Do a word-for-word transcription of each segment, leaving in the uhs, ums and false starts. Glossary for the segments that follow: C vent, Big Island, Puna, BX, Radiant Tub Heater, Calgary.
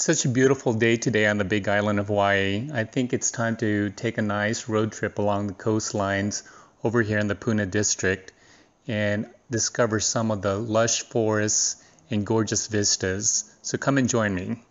Such a beautiful day today on the Big Island of Hawaii. I think it's time to take a nice road trip along the coastlines over here in the Puna district and discover some of the lush forests and gorgeous vistas. So come and join me.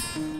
Thank you.